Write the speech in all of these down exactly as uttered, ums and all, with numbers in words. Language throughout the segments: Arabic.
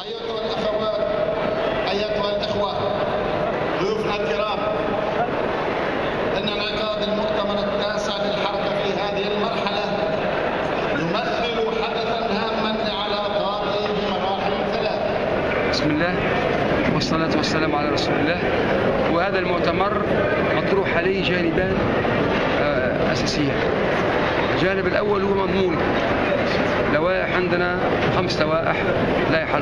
أيتها الأخوات، أيتها الأخوة، ضيوفنا الكرام، إن انعقاد المؤتمر التاسع للحركة في هذه المرحلة يمثل حدثا هاما لعلاقاتي بمراحل ثلاث. بسم الله والصلاة والسلام على رسول الله. وهذا المؤتمر مطروح عليه جانبان أساسية. الجانب الأول هو مضمون لوائح، عندنا خمس لوائح: لائحة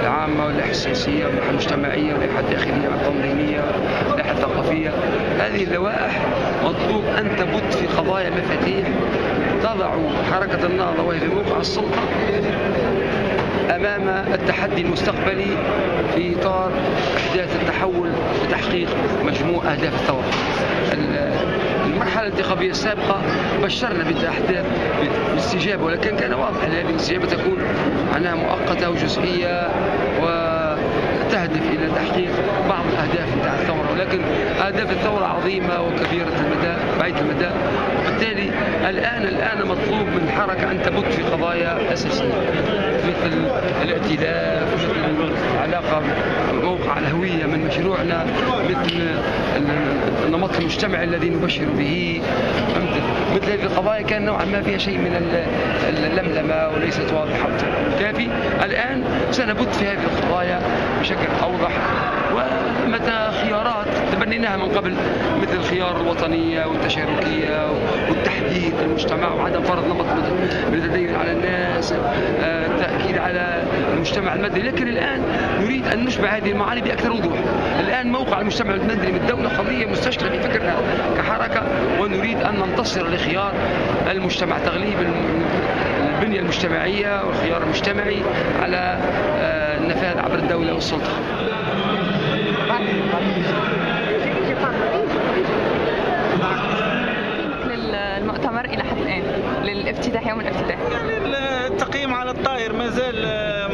العامة، واللائحة السياسية، واللائحة المجتمعية، واللائحة الداخلية والتنظيمية، واللائحة الثقافية. هذه اللوائح مطلوب أن تبت في قضايا مفاتيح تضع حركة النهضة وهي في موقع السلطة أمام التحدي المستقبلي في إطار إحداث التحول لتحقيق مجموع أهداف الثورة. المرحلة الانتخابية السابقة بشرنا بالأحداث باستجابة، ولكن كان واضح أن هذه الاستجابة تكون عنها مؤقتة وجزئية وتهدف إلى تحقيق بعض الأهداف بتاع الثورة، ولكن أهداف الثورة عظيمة وكبيرة المدى بعيدة المدى، وبالتالي الآن الآن مطلوب من الحركة أن تبت في قضايا أساسية مثل الائتلاف، مثل العلاقة موقع الهوية من مشروعنا، مثل النمط المجتمعي الذي نبشر به. مثل هذه القضايا كان نوعا ما فيها شيء من اللملمة وليست واضحة بالكافي. الآن سنبت في هذه القضايا بشكل أوضح، ومتى خيارات تبنيناها من قبل مثل الخيار الوطنية والتشاركية والتحديد المجتمع وعدم فرض نمط متدين على الناس، التأكيد على المجتمع المدني. لكن الآن نريد أن نشبع هذه المعاني بأكثر وضوح. الآن موقع المجتمع المدني من الدولة قضية مستشكلة في فكرنا كحركة، ونريد أن ننتصر لخيار المجتمع، تغليب البنية المجتمعية والخيار المجتمعي على النفاذ عبر الدولة والسلطة. المؤتمر إلى حد الآن للافتتاح، يوم الافتتاح التقييم على الطائر ما زال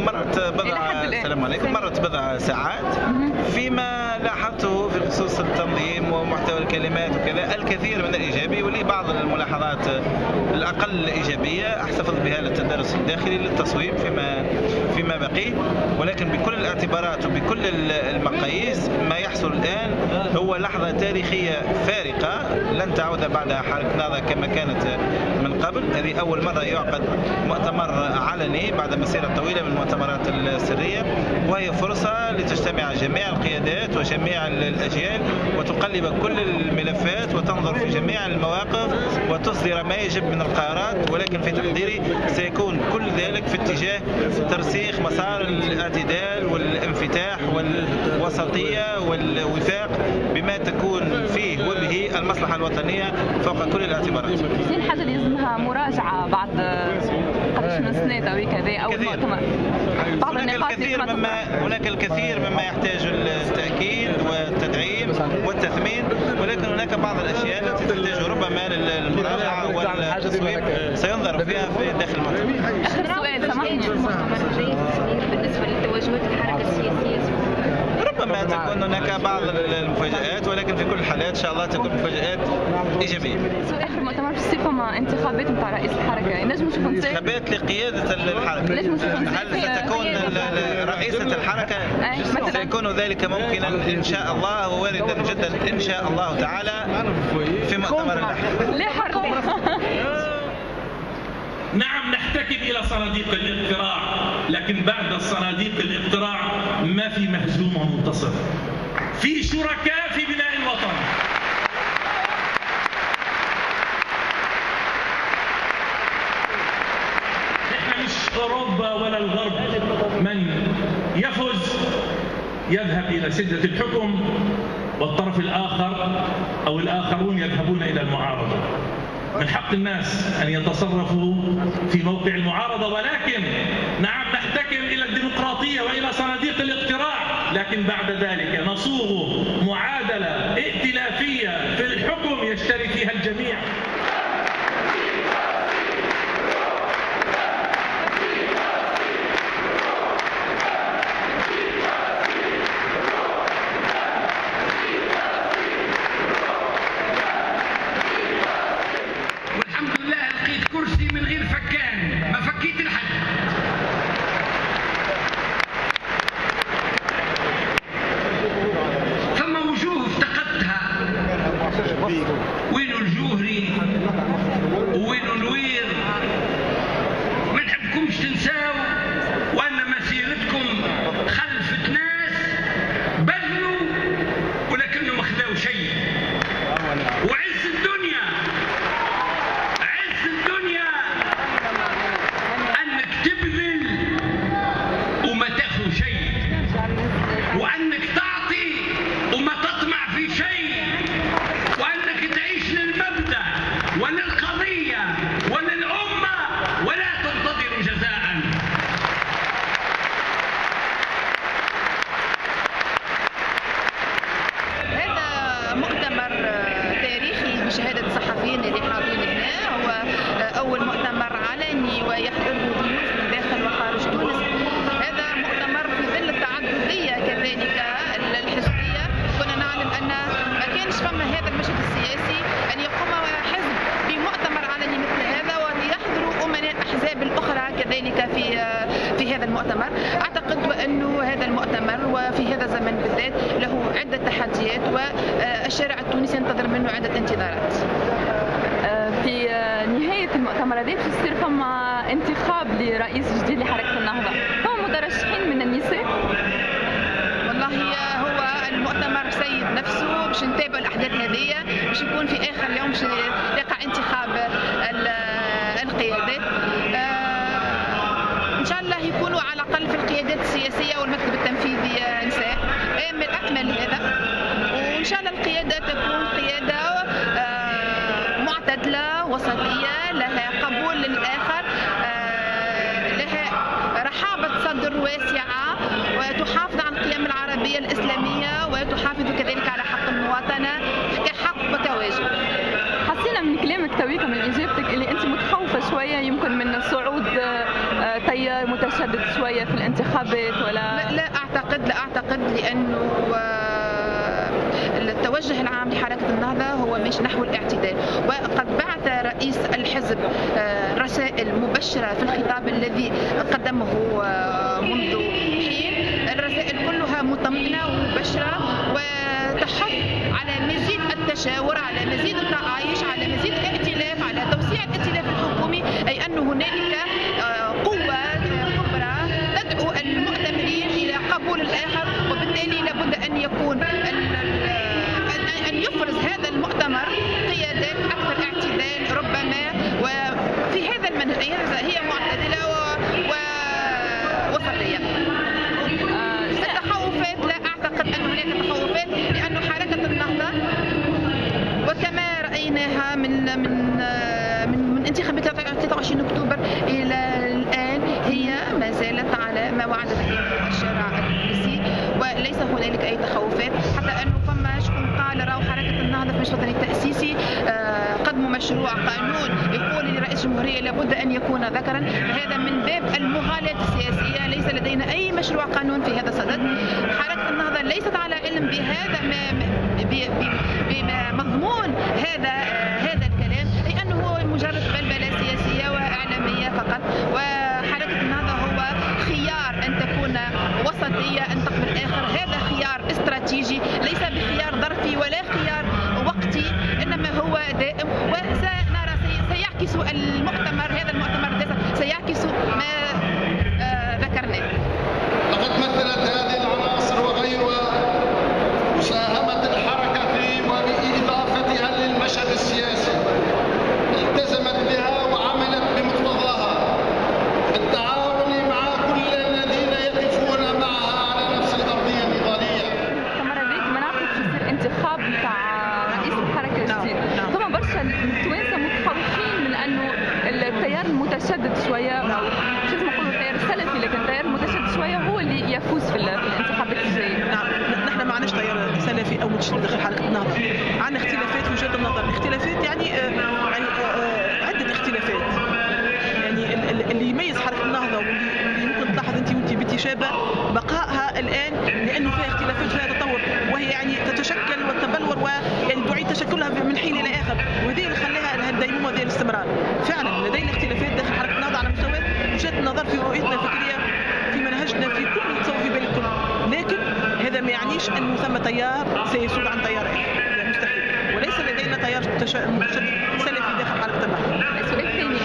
مرت بضع السلام عليكم مرت بضع ساعات. فيما لاحظته في خصوص التنظيم ومحتوى الكلمات وكذا الكثير من الإيجابي، ولي بعض الملاحظات الأقل إيجابية أحتفظ بها للتدرس الداخلي للتصويب فيما فيما بقي. ولكن بكل الاعتبارات وبكل المقاييس ما يحصل الآن هو لحظة تاريخية فارقة لن تعود بعدها حركة النهضة كما كانت من قبل. هذه أول مرة يعقد مؤتمر علني بعد مسيرة طويلة من المؤتمرات السرية، وهي فرصة لتجتمع جميع القيادات وجميع الأجيال وتقلب كل الملفات وتنظر في جميع المواقف وتصدر ما يجب من القرارات. ولكن في تقديري سيكون كل ذلك في اتجاه ترسيخ مسار الاعتدال والانفتاح والوسطية والوفاق بما تكون فيه وبه المصلحة الوطنية فوق كل الاعتبارات. كاين حاجة لازمها مراجعة بعد قداش سنة وكذا أو المؤتمر، بعض النقاط هناك الكثير مما يحتاج التأكيد والتدعيم والتثمين، ولكن هناك بعض الأشياء التي تحتاج ربما للمراجعة والتصويب سينظر فيها في داخل المؤتمر. آخر سؤال سامحني، بالنسبة للتوجهات الحركة السياسية ربما تكون هناك بعض المفاجآت، ولكن في كل الحالات إن شاء الله تكون مفاجآت إيجابية. آخر مؤتمر في الصيف مع انتخابات نتاع رئيس الحركة، نجم شكون انتخابات لقيادة الحركة، هل ستكون رئيسة الحركة؟ سيكون ذلك ممكنا إن شاء الله واردا جدا إن شاء الله تعالى في مؤتمر النهضة. نعم، نحتكم إلى صناديق الاقتراع، لكن بعد صناديق الاقتراع ما في مهزوم ومنتصر، في شركاء في بناء الوطن. نحن مش أوروبا ولا الغرب، من يفوز يذهب إلى سدة الحكم والطرف الآخر أو الآخرون يذهبون إلى المعارضة. من حق الناس أن يتصرفوا في موقع المعارضة، ولكن نعم نحتكم إلى الديمقراطية وإلى صناديق الاقتراع، لكن بعد ذلك نصوغ معادلة ائتلافية في الحكم يشترك فيها الجميع. من غير فكان، ما فكيت الحد. تنساو وأن مسيرتكم خلفت ناس بذلوا ولكنهم ما خذاو شيء. وعز الدنيا، عز الدنيا أنك تبذل وما تاخذ شيء، وأنك تعطي وما تطمع في شيء، وأنك تعيش للمبدأ وللقضية وللأمة ولا تنتظر جزاء. هذا مؤتمر تاريخي بشهادة الصحفيين اللي حاضرين هنا، هو أول مؤتمر علني ويحضره ضيوف من داخل وخارج تونس. هذا مؤتمر في ظل التعددية كذلك الحزبية، كنا نعلم أن ما كانش فما هذا المشهد السياسي أن يقوم حزب بمؤتمر علني مثل هذا ويحضروا أمناء الأحزاب الأخرى كذلك في في هذا المؤتمر. أعتقد أنه هذا المؤتمر وفي هذا الزمن بالذات له عدة تحديات والشارع التونسي ينتظر منه عدة انتظارات. في نهاية المؤتمر هذا يصير فما انتخاب لرئيس جديد لحركة النهضة، فما مترشحين من النساء؟ والله هو المؤتمر سيد نفسه، باش نتابعوا الأحداث هذه، باش يكون في آخر يوم باش يقع انتخاب القيادات. إن شاء الله يكونوا على الأقل في القيادات السياسية والمكتب التنفيذي نساء، أمل أكمل هذا، وإن شاء الله القيادة تكون قيادة معتدلة وسطية لها قبول للآخر، لها رحابة صدر واسعة، وتحافظ على القيم العربية الإسلامية، وتحافظ كذلك على حق المواطنة كحق وكواجب. حسينا من كلامك تويكا من إجابتك اللي أنت متخوفة شوية يمكن من صعود تيار متشدد شوية في الانتخابات ولا؟ لا, لا أعتقد لا أعتقد لأنه التوجه العام لحركة النهضة هو مش نحو الاعتدال، وقد بعث رئيس الحزب رسائل مبشرة في الخطاب الذي قدمه منذ حين. الرسائل كلها مطمئنة ومبشرة وتحث على مزيد التشاور، على مزيد التعايش، على مزيد الائتلاف، على توسيع الائتلاف الحكومي، أي أن هنالك قوة كبرى تدعو المؤتمرين إلى قبول الآخر، وبالتالي لابد أن يكون أن يفرز هذا المؤتمر قيادات أكثر اعتدال ربما، وفي هذا المنهج هي معتدلة ووسطية. التخوفات لا أعتقد أن هناك تخوفات، لأن حركة النهضة وكما رأيناها من من من انتخابات ثلاثة وعشرين أكتوبر إلى الآن هي ما زالت على ما وعدت به الشارع التونسي، وليس هنالك أي تخوفات. حتى أنه فما شكون قال راهو حركة النهضة في مشروع التأسيسي قدموا مشروع قانون يقول لرئيس الجمهورية لابد أن يكون ذكرا، هذا من باب المغالاة السياسية، ليس لدينا أي مشروع قانون في هذا الصدد. حركة النهضة ليست على علم بهذا بمضمون هذا هذا الكلام، لأنه هو مجرد بلبلة سياسية وإعلامية فقط. وحركة النهضة هو خيار أن تكون وسطية، أن تقبل آخر، هذا خيار استراتيجي ليس بخيار ظرفي ولا خيار وقتي، إنما هو دائم. وسنرى سيعكس المؤتمر هذا المؤتمر التاسع سيعكس ما ذكرناه. لقد مثلت هذه العناصر وغيرها مساهمة الحركة في وبإضافتها للمشهد السياسي، التزمت بها وعملت بمقتضاها بالتعاون مع كل الذين يقفون معها على نفس الأرضية النضالية. المؤتمر هذاك منعقد في سير انتخاب نتاع رئيس الحركة الجديد، ثم برشا التوانسة متخوفين من أنه التيار المتشدد شوية أو شو اسمه نقولوا التيار السلفي، لكن التيار المتشدد شوية هو اللي يفوز في الانتخابات الجاية. نعم، نحن ما عندناش تيار سلفي أو متشدد داخل حركة النهضة، عندنا اختلافات في وجهات النظر، الاختلافات يعني عدة اختلافات، يعني اللي يميز حركة النهضة واللي ممكن تلاحظ أنت وأنت بنتي شابة بقائها الآن لأنه فيها اختلافات وفيها تطور، وهي يعني تتشكل وتبلور ويعني تعيد تشكلها من حين إلى آخر، وهذه اللي خلاها الديمومة وهذه الاستمرار. فعلا لدينا اختلافات داخل حركة النهضة على مستوى وجهات النظر، في رؤيتنا الفكرية، في منهجنا، في كل تصور في بالكم، لكن هذا ما يعنيش أنه ثم تيار سيسود عن تيار آخر، يعني مستحيل، وليس لدينا تيار متشدد سلفي داخل حركة النهضة. السؤال الثاني،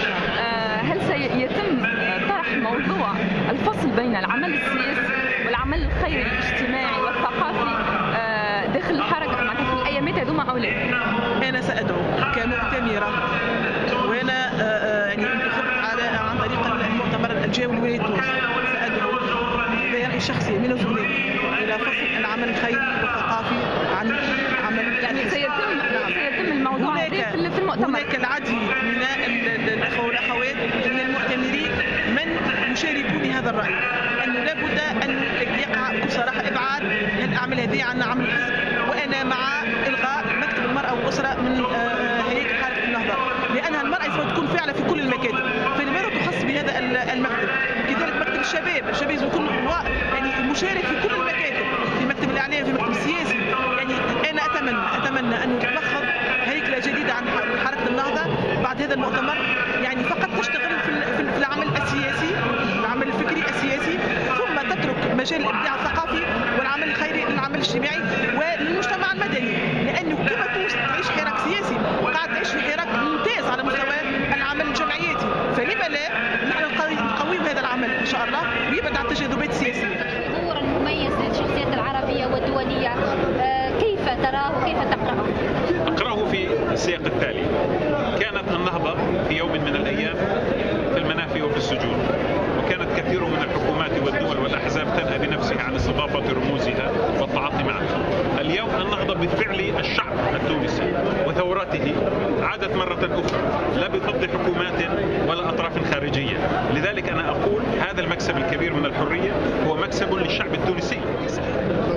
هل سيتم طرح موضوع الفصل بين العمل السياسي والعمل الخيري الاجتماعي والثقافي داخل الحركه معناتها في الايامات هذوما او لا؟ انا سادعو كمؤتمره، وانا يعني انتخبت على عن طريق المؤتمر الجوي لولايه تونس. سادعو برايي الشخصي من الجمله الى فصل العمل الخيري والثقافي عن العمل، يعني سيتم سيتم الموضوع هذا في المؤتمر. هناك العديد من الاخوه والاخوات من المؤتمرين من يشاركون هذا الراي، انه لابد ان يقع بصراحه ابعاد الاعمال هذه عن عمل الحزب، وانا مع الغاء مكتب المراه والاسره من هيئه حركه النهضه، لانها المراه سوف تكون فاعله في كل المكاتب، فلماذا تخص بهذا المكتب؟ كذلك مكتب الشباب، الشباب سوف يكون يعني مشارك في كل المكاتب، في مكتب الاعلام، في مكتب السياسي، يعني انا اتمنى اتمنى ان تتفخذ هيكله جديده عن حركه النهضه بعد هذا المؤتمر، يعني فقط تشتغل في العمل السياسي، العمل الفكري السياسي، ثم تترك مجال الابداع الثقافي والعمل الخيري للعمل الاجتماعي وللمجتمع المدني، لانه كما تونس تعيش حراك سياسي وقاعد تعيش حراك ممتاز على مستوى العمل الجمعياتي، فلما لا نحن نقوم هذا العمل ان شاء الله ويبعد عن التجاذبات السياسيه. الحضور المميز للشخصيات العربيه والدوليه كيف تراه وكيف تقراه؟ اقراه في السياق التالي: كانت النهضه في يوم من الايام في المنافي وفي السجون، وكانت كثير من الحكومات والدول والاحزاب تنهى بنفسها عن استضافه رموزها والتعاطي معها. اليوم النهضه بالفعل الشعب التونسي وثوراته عادت مره اخرى، لا بفضل حكومات ولا اطراف خارجيه، لذلك انا اقول هذا المكسب الكبير من الحريه هو مكسب للشعب التونسي.